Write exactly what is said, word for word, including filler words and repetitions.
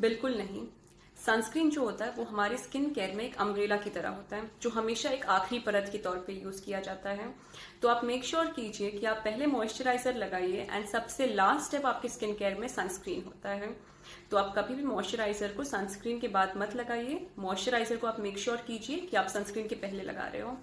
बिल्कुल नहीं। सनस्क्रीन जो होता है वो हमारे स्किन केयर में एक अम्ब्रेला की तरह होता है जो हमेशा एक आखिरी परत के तौर पे यूज़ किया जाता है। तो आप मेक श्योर कीजिए कि आप पहले मॉइस्चराइजर लगाइए एंड सबसे लास्ट स्टेप आपके स्किन केयर में सनस्क्रीन होता है। तो आप कभी भी मॉइस्चराइजर को सनस्क्रीन के बाद मत लगाइए। मॉइस्चराइजर को आप मेक श्योर कीजिए कि आप सनस्क्रीन के पहले लगा रहे हो।